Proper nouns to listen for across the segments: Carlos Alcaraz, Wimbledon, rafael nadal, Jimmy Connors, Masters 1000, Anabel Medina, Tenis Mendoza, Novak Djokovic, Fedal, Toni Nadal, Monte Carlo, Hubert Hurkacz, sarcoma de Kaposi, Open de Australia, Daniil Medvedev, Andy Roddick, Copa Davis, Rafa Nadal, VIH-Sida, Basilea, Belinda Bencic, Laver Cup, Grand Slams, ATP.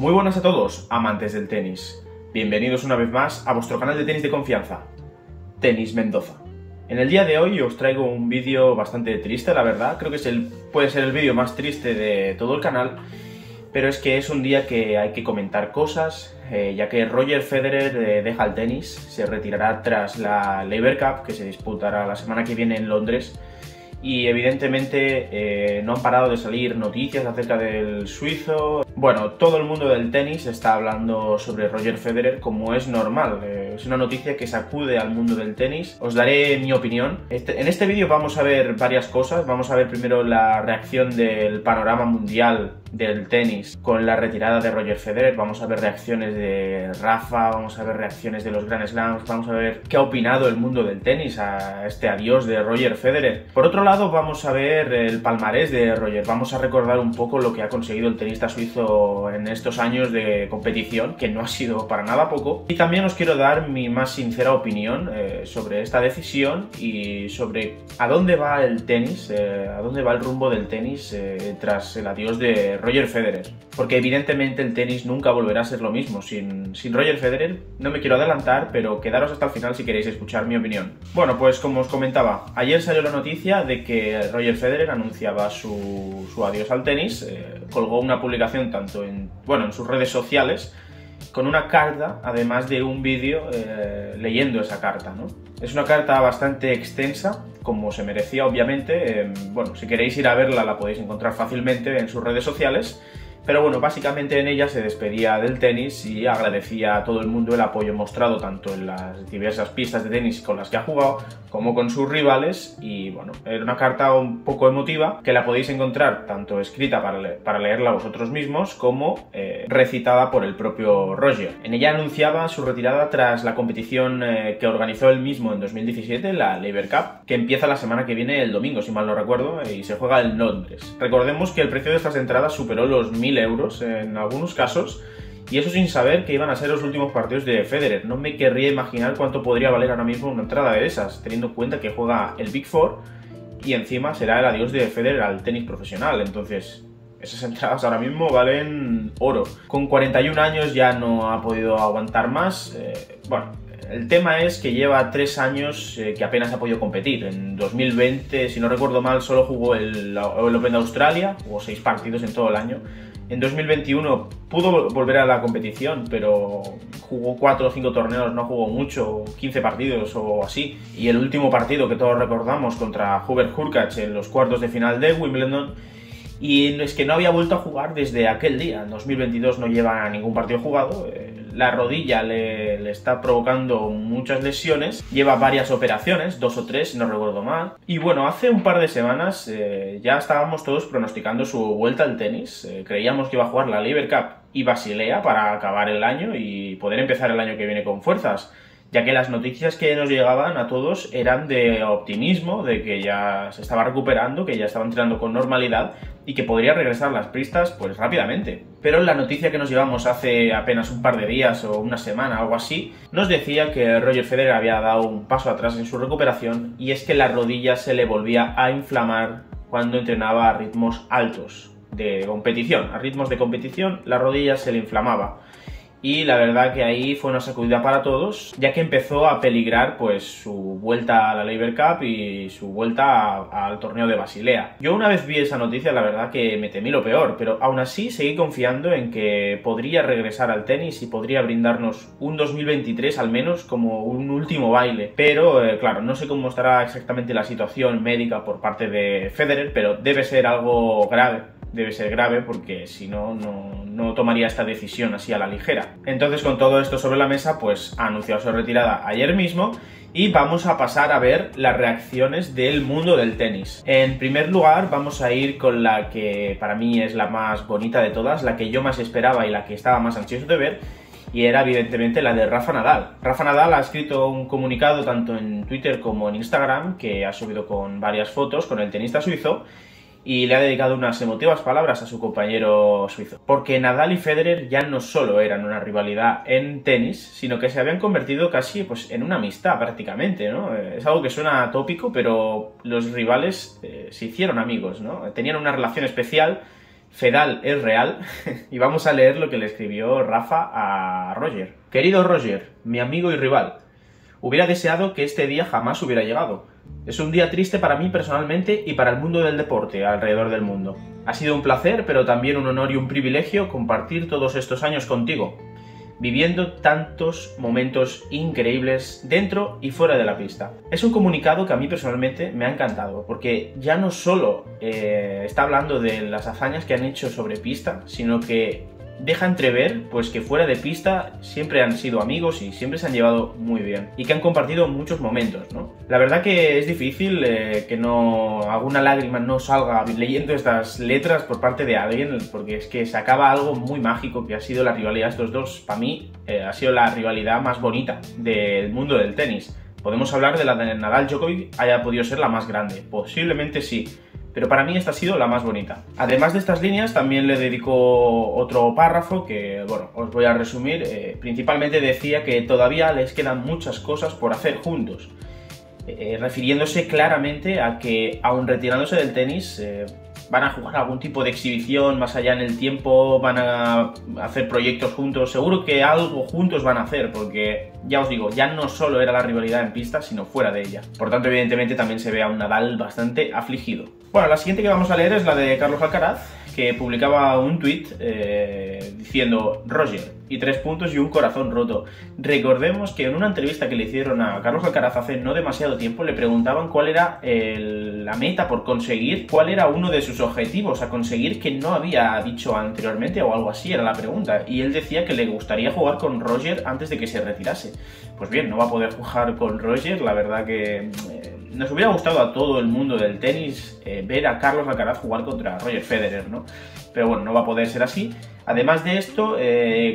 Muy buenas a todos, amantes del tenis. Bienvenidos una vez más a vuestro canal de tenis de confianza, Tenis Mendoza. En el día de hoy os traigo un vídeo bastante triste, la verdad. Creo que es puede ser el vídeo más triste de todo el canal, pero es que es un día que hay que comentar cosas, ya que Roger Federer deja el tenis, se retirará tras la Laver Cup, que se disputará la semana que viene en Londres, y evidentemente no han parado de salir noticias acerca del suizo. Bueno, todo el mundo del tenis está hablando sobre Roger Federer, como es normal. Es una noticia que sacude al mundo del tenis. Os daré mi opinión. En este vídeo vamos a ver varias cosas. Vamos a ver primero la reacción del panorama mundial del tenis con la retirada de Roger Federer. Vamos a ver reacciones de Rafa, vamos a ver reacciones de los Grand Slams, vamos a ver qué ha opinado el mundo del tenis a este adiós de Roger Federer. Por otro lado, vamos a ver el palmarés de Roger. Vamos a recordar un poco lo que ha conseguido el tenista suizo en estos años de competición, que no ha sido para nada poco. Y también os quiero dar mi más sincera opinión sobre esta decisión y sobre a dónde va el tenis, a dónde va el rumbo del tenis tras el adiós de Roger Federer, porque evidentemente el tenis nunca volverá a ser lo mismo sin Roger Federer. No me quiero adelantar, pero quedaros hasta el final si queréis escuchar mi opinión. Bueno, pues como os comentaba, ayer salió la noticia de que Roger Federer anunciaba su adiós al tenis. Colgó una publicación tanto en sus redes sociales, con una carta, además de un vídeo leyendo esa carta, ¿no? Es una carta bastante extensa, como se merecía, obviamente. Bueno, si queréis ir a verla, la podéis encontrar fácilmente en sus redes sociales. Pero bueno, básicamente en ella se despedía del tenis y agradecía a todo el mundo el apoyo mostrado tanto en las diversas pistas de tenis con las que ha jugado como con sus rivales. Y bueno, era una carta un poco emotiva que la podéis encontrar tanto escrita para leerla vosotros mismos como recitada por el propio Roger. En ella anunciaba su retirada tras la competición que organizó él mismo en 2017, la Laver Cup, que empieza la semana que viene, el domingo si mal no recuerdo, y se juega en Londres. Recordemos que el precio de estas entradas superó los 1.000 euros en algunos casos, y eso sin saber que iban a ser los últimos partidos de Federer. No me querría imaginar cuánto podría valer ahora mismo una entrada de esas, teniendo en cuenta que juega el Big Four y encima será el adiós de Federer al tenis profesional. Entonces, esas entradas ahora mismo valen oro. Con 41 años ya no ha podido aguantar más. El tema es que lleva 3 años que apenas ha podido competir. En 2020, si no recuerdo mal, solo jugó el Open de Australia, jugó 6 partidos en todo el año. En 2021 pudo volver a la competición, pero jugó 4 o 5 torneos, no jugó mucho, 15 partidos o así. Y el último partido que todos recordamos contra Hubert Hurkacz en los cuartos de final de Wimbledon. Y es que no había vuelto a jugar desde aquel día. En 2022 no lleva ningún partido jugado. La rodilla le está provocando muchas lesiones, lleva varias operaciones, 2 o 3, no recuerdo mal. Y bueno, hace un par de semanas ya estábamos todos pronosticando su vuelta al tenis. Creíamos que iba a jugar la Laver Cup y Basilea para acabar el año y poder empezar el año que viene con fuerzas, ya que las noticias que nos llegaban a todos eran de optimismo, de que ya se estaba recuperando, que ya estaba entrenando con normalidad y que podría regresar a las pistas pues rápidamente. Pero la noticia que nos llevamos hace apenas un par de días o una semana, algo así, nos decía que Roger Federer había dado un paso atrás en su recuperación, y es que la rodilla se le volvía a inflamar cuando entrenaba a ritmos altos de competición. A ritmos de competición la rodilla se le inflamaba. Y la verdad que ahí fue una sacudida para todos, ya que empezó a peligrar pues su vuelta a la Laver Cup y su vuelta al torneo de Basilea. Yo una vez vi esa noticia, la verdad que me temí lo peor, pero aún así seguí confiando en que podría regresar al tenis y podría brindarnos un 2023 al menos como un último baile. Pero claro, no sé cómo estará exactamente la situación médica por parte de Federer, pero debe ser algo grave. Debe ser grave, porque si no, no tomaría esta decisión así a la ligera. Entonces, con todo esto sobre la mesa, pues ha anunciado su retirada ayer mismo y vamos a pasar a ver las reacciones del mundo del tenis. En primer lugar, vamos a ir con la que para mí es la más bonita de todas, la que yo más esperaba y la que estaba más ansioso de ver, y era evidentemente la de Rafa Nadal. Rafa Nadal ha escrito un comunicado tanto en Twitter como en Instagram, que ha subido con varias fotos con el tenista suizo, y le ha dedicado unas emotivas palabras a su compañero suizo. Porque Nadal y Federer ya no solo eran una rivalidad en tenis, sino que se habían convertido casi pues en una amistad prácticamente, ¿no? Es algo que suena atópico, pero los rivales se hicieron amigos, ¿no? Tenían una relación especial Fedal es real, y vamos a leer lo que le escribió Rafa a Roger. Querido Roger, mi amigo y rival, hubiera deseado que este día jamás hubiera llegado. Es un día triste para mí personalmente y para el mundo del deporte alrededor del mundo. Ha sido un placer, pero también un honor y un privilegio compartir todos estos años contigo, viviendo tantos momentos increíbles dentro y fuera de la pista. Es un comunicado que a mí personalmente me ha encantado, porque ya no solo está hablando de las hazañas que han hecho sobre pista, sino que deja entrever pues, que fuera de pista siempre han sido amigos y siempre se han llevado muy bien, y que han compartido muchos momentos, ¿no? La verdad que es difícil que no alguna lágrima no salga leyendo estas letras por parte de alguien, porque es que se acaba algo muy mágico que ha sido la rivalidad de estos dos. Para mí ha sido la rivalidad más bonita del mundo del tenis. Podemos hablar de la de Nadal-Djokovic haya podido ser la más grande, posiblemente sí, pero para mí esta ha sido la más bonita. Además de estas líneas, también le dedicó otro párrafo que, bueno, os voy a resumir. Principalmente decía que todavía les quedan muchas cosas por hacer juntos, refiriéndose claramente a que, aun retirándose del tenis, van a jugar algún tipo de exhibición más allá en el tiempo, van a hacer proyectos juntos, seguro que algo juntos van a hacer, porque ya os digo, ya no solo era la rivalidad en pista, sino fuera de ella. Por tanto, evidentemente también se ve a un Nadal bastante afligido. Bueno, la siguiente que vamos a leer es la de Carlos Alcaraz, que publicaba un tweet diciendo: Roger, y 3 puntos y un corazón roto. Recordemos que en una entrevista que le hicieron a Carlos Alcaraz hace no demasiado tiempo, le preguntaban cuál era la meta por conseguir, cuál era uno de sus objetivos a conseguir que no había dicho anteriormente o algo así, era la pregunta, y él decía que le gustaría jugar con Roger antes de que se retirase. Pues bien, no va a poder jugar con Roger, la verdad que... nos hubiera gustado a todo el mundo del tenis ver a Carlos Alcaraz jugar contra Roger Federer, ¿no? Pero bueno, no va a poder ser así. Además de esto,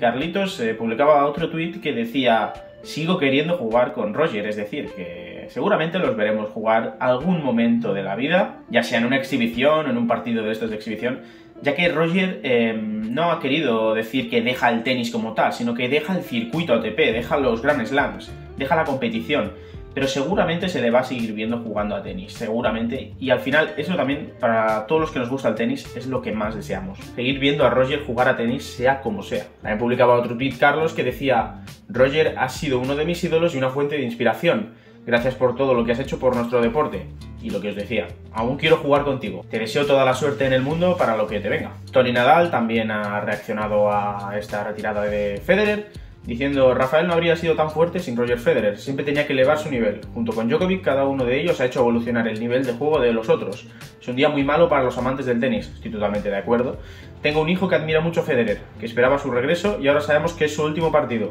Carlitos publicaba otro tuit que decía: sigo queriendo jugar con Roger, es decir, que seguramente los veremos jugar algún momento de la vida, ya sea en una exhibición o en un partido de estos de exhibición, ya que Roger no ha querido decir que deja el tenis como tal, sino que deja el circuito ATP, deja los Grand Slams, deja la competición. Pero seguramente se le va a seguir viendo jugando a tenis, seguramente. Y al final, eso también, para todos los que nos gusta el tenis, es lo que más deseamos. Seguir viendo a Roger jugar a tenis, sea como sea. También publicaba otro tweet Carlos que decía: Roger, has sido uno de mis ídolos y una fuente de inspiración. Gracias por todo lo que has hecho por nuestro deporte. Y lo que os decía, aún quiero jugar contigo. Te deseo toda la suerte en el mundo para lo que te venga. Toni Nadal también ha reaccionado a esta retirada de Federer, diciendo: Rafael no habría sido tan fuerte sin Roger Federer, siempre tenía que elevar su nivel. Junto con Djokovic, cada uno de ellos ha hecho evolucionar el nivel de juego de los otros. Es un día muy malo para los amantes del tenis, estoy totalmente de acuerdo. Tengo un hijo que admira mucho a Federer, que esperaba su regreso y ahora sabemos que es su último partido.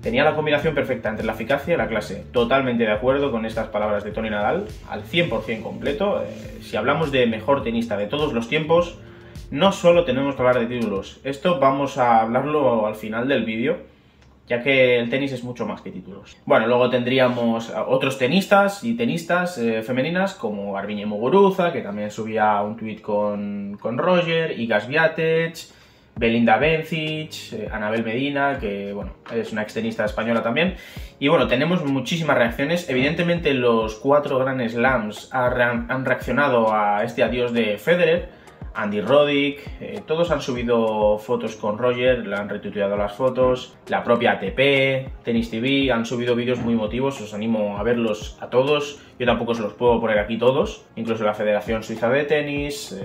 Tenía la combinación perfecta entre la eficacia y la clase. Totalmente de acuerdo con estas palabras de Toni Nadal, al 100% completo. Si hablamos de mejor tenista de todos los tiempos, no solo tenemos que hablar de títulos. Esto vamos a hablarlo al final del vídeo, ya que el tenis es mucho más que títulos. Bueno, luego tendríamos otros tenistas y tenistas femeninas, como Garbiñe Muguruza, que también subía un tuit con Roger, y Gasquet, Belinda Bencic, Anabel Medina, que bueno, es una extenista española también. Y bueno, tenemos muchísimas reacciones. Evidentemente los 4 Grand Slams han reaccionado a este adiós de Federer. Andy Roddick, todos han subido fotos con Roger, le han retuiteado las fotos, la propia ATP, Tennis TV, han subido vídeos muy emotivos, os animo a verlos a todos, yo tampoco os los puedo poner aquí todos, incluso la Federación Suiza de Tenis,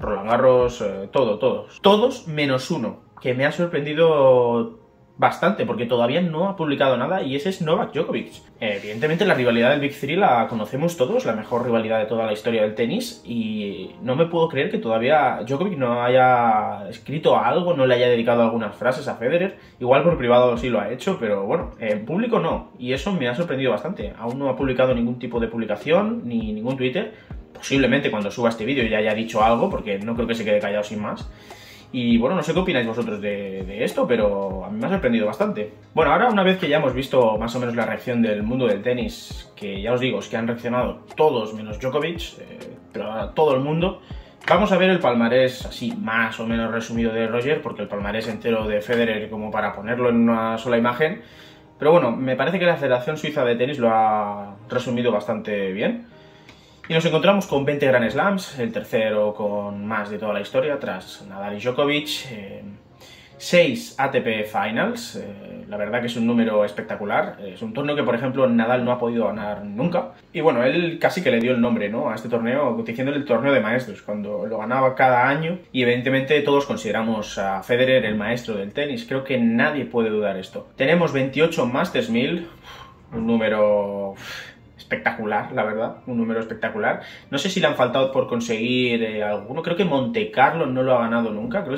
Roland Garros, todos menos uno, que me ha sorprendido bastante, porque todavía no ha publicado nada, y ese es Novak Djokovic. Evidentemente la rivalidad del Big Three la conocemos todos, la mejor rivalidad de toda la historia del tenis, y no me puedo creer que todavía Djokovic no haya escrito algo, no le haya dedicado algunas frases a Federer. Igual por privado sí lo ha hecho, pero bueno, en público no, y eso me ha sorprendido bastante. Aún no ha publicado ningún tipo de publicación, ni ningún Twitter. Posiblemente cuando suba este vídeo ya haya dicho algo, porque no creo que se quede callado sin más. Y bueno, no sé qué opináis vosotros de esto, pero a mí me ha sorprendido bastante. Bueno, ahora una vez que ya hemos visto más o menos la reacción del mundo del tenis, que ya os digo, es que han reaccionado todos menos Djokovic, pero ahora todo el mundo, vamos a ver el palmarés así más o menos resumido de Roger, porque el palmarés entero de Federer como para ponerlo en una sola imagen. Pero bueno, me parece que la Federación Suiza de Tenis lo ha resumido bastante bien. Y nos encontramos con 20 Grand Slams, el tercero con más de toda la historia, tras Nadal y Djokovic. 6 ATP Finals, la verdad que es un número espectacular. Es un torneo que, por ejemplo, Nadal no ha podido ganar nunca. Y bueno, él casi que le dio el nombre, ¿no?, a este torneo, diciéndole el torneo de maestros, cuando lo ganaba cada año. Y evidentemente todos consideramos a Federer el maestro del tenis. Creo que nadie puede dudar esto. Tenemos 28 Masters 1000, un número espectacular, la verdad, un número espectacular. No sé si le han faltado por conseguir alguno. Creo que Monte Carlo no lo ha ganado nunca. Creo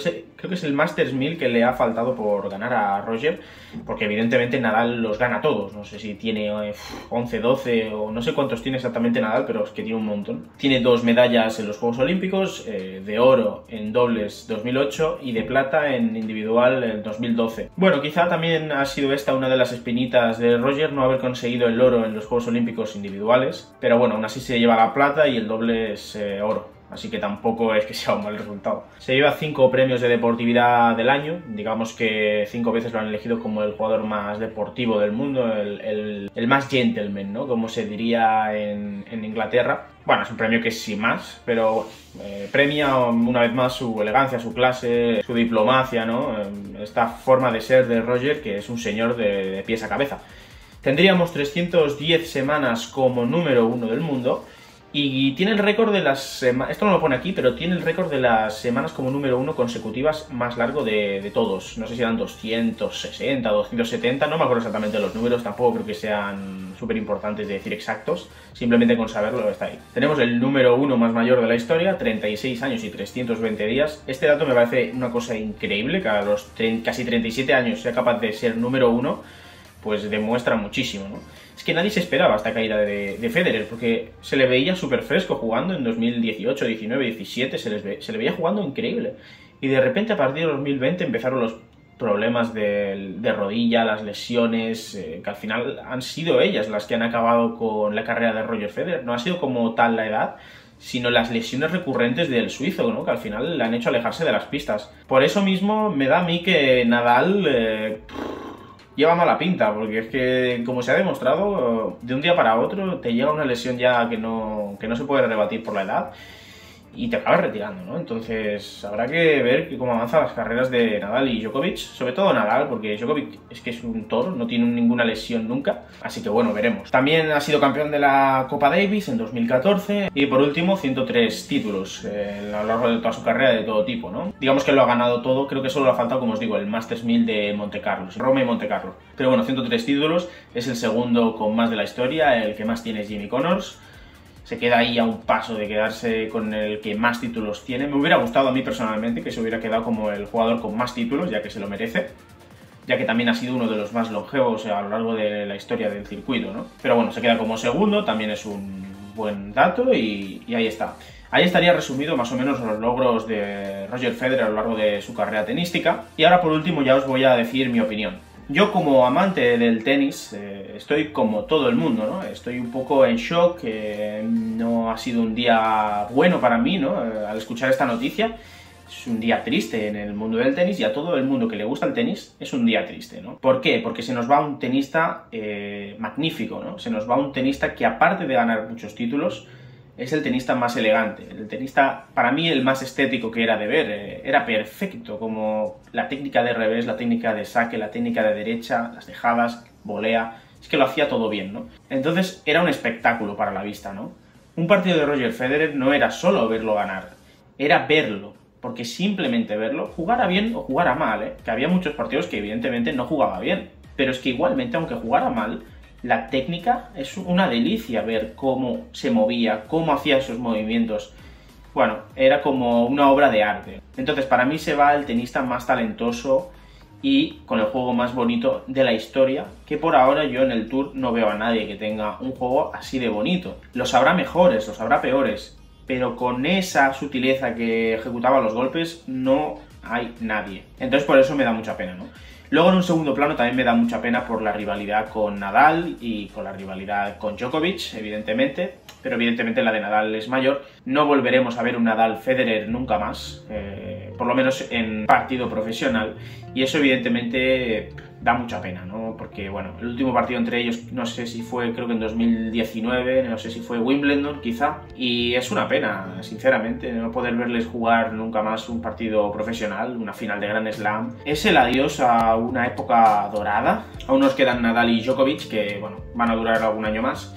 que es el Masters 1000 que le ha faltado por ganar a Roger, porque evidentemente Nadal los gana todos. No sé si tiene 11, 12 o no sé cuántos tiene exactamente Nadal, pero es que tiene un montón. Tiene 2 medallas en los Juegos Olímpicos, de oro en dobles 2008 y de plata en individual en 2012. Bueno, quizá también ha sido esta una de las espinitas de Roger, no haber conseguido el oro en los Juegos Olímpicos individuales, pero bueno, aún así se lleva la plata y el doble es oro, así que tampoco es que sea un mal resultado. Se lleva 5 premios de deportividad del año, digamos que 5 veces lo han elegido como el jugador más deportivo del mundo, el más gentleman, ¿no?, como se diría en Inglaterra. Bueno, es un premio que sin más, pero premia una vez más su elegancia, su clase, su diplomacia, ¿no?, esta forma de ser de Roger, que es un señor de pies a cabeza. Tendríamos 310 semanas como número 1 del mundo y tiene el récord de las semanas, esto no lo pone aquí, pero tiene el récord de las semanas como número 1 consecutivas más largo de todos. No sé si eran 260, 270, no me acuerdo exactamente los números, tampoco creo que sean súper importantes de decir exactos, simplemente con saberlo está ahí. Tenemos el número 1 más mayor de la historia, 36 años y 320 días. Este dato me parece una cosa increíble, que a los casi 37 años sea capaz de ser número 1. Pues demuestra muchísimo, ¿no? Es que nadie se esperaba esta caída de Federer, porque se le veía súper fresco jugando en 2018, 19, 17, se le veía jugando increíble. Y de repente a partir de 2020 empezaron los problemas de rodilla, las lesiones, que al final han sido ellas las que han acabado con la carrera de Roger Federer. No ha sido como tal la edad, sino las lesiones recurrentes del suizo, ¿no?, que al final le han hecho alejarse de las pistas. Por eso mismo me da a mí que Nadal lleva mala pinta, porque es que, como se ha demostrado, de un día para otro te llega una lesión ya que no se puede rebatir por la edad y te acabas retirando, ¿no? Entonces habrá que ver cómo avanzan las carreras de Nadal y Djokovic, sobre todo Nadal, porque Djokovic es que es un toro, no tiene ninguna lesión nunca, así que bueno, veremos. También ha sido campeón de la Copa Davis en 2014 y por último 103 títulos a lo largo de toda su carrera de todo tipo, ¿no? Digamos que lo ha ganado todo, creo que solo le ha faltado, como os digo, el Masters 1000 de Monte Carlo, Roma y Monte Carlo. Pero bueno, 103 títulos, es el segundo con más de la historia, el que más tiene es Jimmy Connors. Se queda ahí a un paso de quedarse con el que más títulos tiene. Me hubiera gustado a mí personalmente que se hubiera quedado como el jugador con más títulos, ya que se lo merece, ya que también ha sido uno de los más longevos a lo largo de la historia del circuito, ¿no? Pero bueno, se queda como segundo, también es un buen dato y ahí está. Ahí estaría resumido más o menos los logros de Roger Federer a lo largo de su carrera tenística. Y ahora por último ya os voy a decir mi opinión. Yo, como amante del tenis, estoy como todo el mundo, ¿no? Estoy un poco en shock, no ha sido un día bueno para mí, ¿no? Al escuchar esta noticia, es un día triste en el mundo del tenis y a todo el mundo que le gusta el tenis es un día triste, ¿no? ¿Por qué? Porque se nos va un tenista magnífico, ¿no? Se nos va un tenista que, aparte de ganar muchos títulos, es el tenista más elegante, el tenista, para mí, el más estético que era de ver. Era perfecto, como la técnica de revés, la técnica de saque, la técnica de derecha, las dejadas, volea, es que lo hacía todo bien, ¿no? Entonces era un espectáculo para la vista, ¿no? Un partido de Roger Federer no era solo verlo ganar, era verlo, porque simplemente verlo, jugara bien o jugara mal, que había muchos partidos que evidentemente no jugaba bien, pero es que igualmente, aunque jugara mal, la técnica es una delicia, ver cómo se movía, cómo hacía esos movimientos. Bueno, era como una obra de arte. Entonces, para mí se va el tenista más talentoso y con el juego más bonito de la historia, que por ahora yo en el Tour no veo a nadie que tenga un juego así de bonito. Los habrá mejores, los habrá peores, pero con esa sutileza que ejecutaba los golpes no hay nadie. Entonces, por eso me da mucha pena, ¿no? Luego, en un segundo plano, también me da mucha pena por la rivalidad con Nadal y con la rivalidad con Djokovic, evidentemente, pero evidentemente la de Nadal es mayor. No volveremos a ver un Nadal-Federer nunca más, por lo menos en partido profesional, y eso evidentemente da mucha pena, ¿no? Porque, bueno, el último partido entre ellos, no sé si fue, creo que en 2019, no sé si fue Wimbledon, quizá, y es una pena, sinceramente, no poder verles jugar nunca más un partido profesional, una final de Grand Slam. Es el adiós a una época dorada. Aún nos quedan Nadal y Djokovic, que, bueno, van a durar algún año más,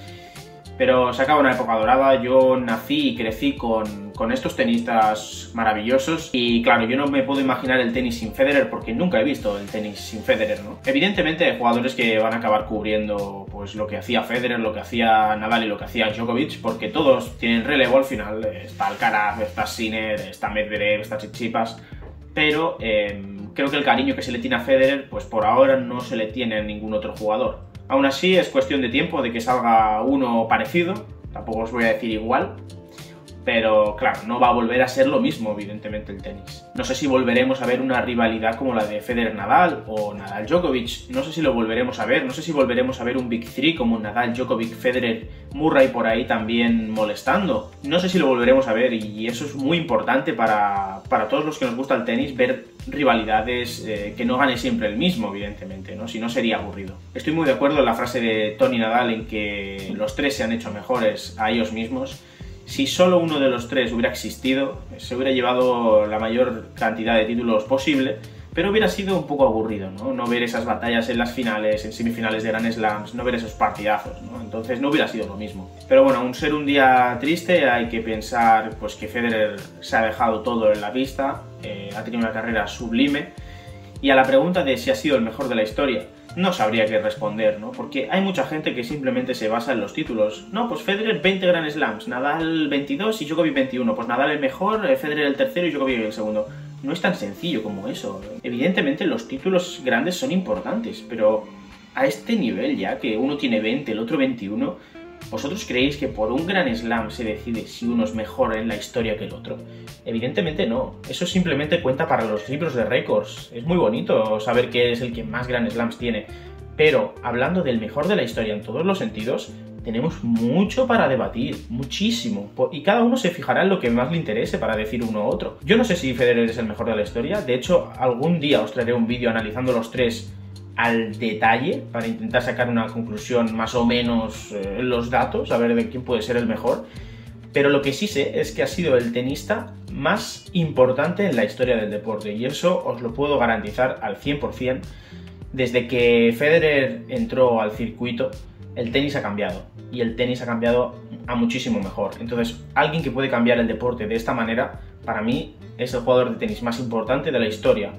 pero se acaba una época dorada. Yo nací y crecí con estos tenistas maravillosos y, claro, yo no me puedo imaginar el tenis sin Federer porque nunca he visto el tenis sin Federer, ¿no? Evidentemente hay jugadores que van a acabar cubriendo pues lo que hacía Federer, lo que hacía Nadal y lo que hacía Djokovic, porque todos tienen relevo al final. Está Alcaraz, está Sinner, está Medvedev, está Tsitsipas, pero creo que el cariño que se le tiene a Federer pues por ahora no se le tiene a ningún otro jugador. Aún así, es cuestión de tiempo de que salga uno parecido, tampoco os voy a decir igual, pero claro, no va a volver a ser lo mismo, evidentemente, el tenis. No sé si volveremos a ver una rivalidad como la de Federer-Nadal o Nadal-Djokovic, no sé si lo volveremos a ver, no sé si volveremos a ver un Big Three como Nadal-Djokovic-Federer-Murray por ahí también molestando, no sé si lo volveremos a ver, y eso es muy importante para todos los que nos gusta el tenis, ver rivalidades que no gane siempre el mismo, evidentemente, ¿no? Si no, sería aburrido. Estoy muy de acuerdo en la frase de Toni Nadal en que los tres se han hecho mejores a ellos mismos. Si solo uno de los tres hubiera existido, se hubiera llevado la mayor cantidad de títulos posible, pero hubiera sido un poco aburrido, ¿no? No ver esas batallas en las finales, en semifinales de Grand Slams, no ver esos partidazos, ¿no? Entonces no hubiera sido lo mismo. Pero bueno, aún ser un día triste, hay que pensar pues que Federer se ha dejado todo en la pista, ha tenido una carrera sublime, y a la pregunta de si ha sido el mejor de la historia, no sabría qué responder, ¿no? Porque hay mucha gente que simplemente se basa en los títulos. No, pues Federer 20 Grand Slams, Nadal 22 y Djokovic 21. Pues Nadal el mejor, Federer el tercero y Djokovic el segundo. No es tan sencillo como eso. Evidentemente los títulos grandes son importantes, pero a este nivel ya, que uno tiene 20, el otro 21, ¿vosotros creéis que por un Grand Slam se decide si uno es mejor en la historia que el otro? Evidentemente no. Eso simplemente cuenta para los libros de récords. Es muy bonito saber que eres el que más Grand Slams tiene, pero hablando del mejor de la historia en todos los sentidos, tenemos mucho para debatir, muchísimo, y cada uno se fijará en lo que más le interese para decir uno u otro. Yo no sé si Federer es el mejor de la historia, de hecho algún día os traeré un vídeo analizando los tres al detalle para intentar sacar una conclusión más o menos en los datos, a ver de quién puede ser el mejor, pero lo que sí sé es que ha sido el tenista más importante en la historia del deporte, y eso os lo puedo garantizar al 100%. Desde que Federer entró al circuito, el tenis ha cambiado, y el tenis ha cambiado a muchísimo mejor. Entonces, alguien que puede cambiar el deporte de esta manera, para mí, es el jugador de tenis más importante de la historia.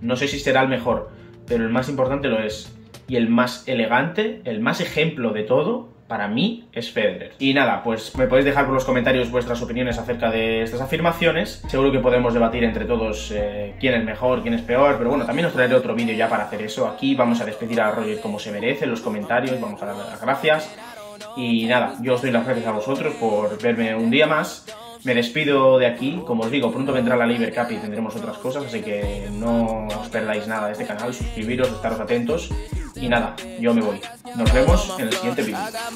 No sé si será el mejor, pero el más importante lo es. Y el más elegante, el más ejemplo de todo, para mí, es Federer. Y nada, pues me podéis dejar por los comentarios vuestras opiniones acerca de estas afirmaciones. Seguro que podemos debatir entre todos quién es mejor, quién es peor, pero bueno, también os traeré otro vídeo ya para hacer eso. Aquí vamos a despedir a Roger como se merece, en los comentarios, vamos a darle las gracias. Y nada, yo os doy las gracias a vosotros por verme un día más. Me despido de aquí, como os digo, pronto vendrá la Laver Cup y tendremos otras cosas, así que no os perdáis nada de este canal, suscribiros, estaros atentos, y nada, yo me voy. Nos vemos en el siguiente vídeo.